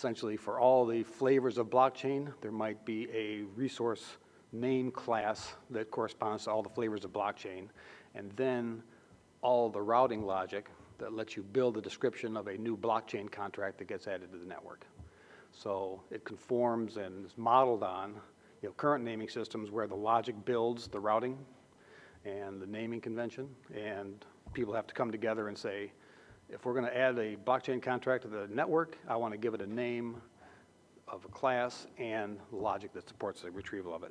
essentially for all the flavors of blockchain, there might be a resource name class that corresponds to all the flavors of blockchain, and then all the routing logic that lets you build a description of a new blockchain contract that gets added to the network. So it conforms and is modeled on, you know, current naming systems where the logic builds the routing and the naming convention, and people have to come together and say, if we're going to add a blockchain contract to the network, I want to give it a name of a class and logic that supports the retrieval of it.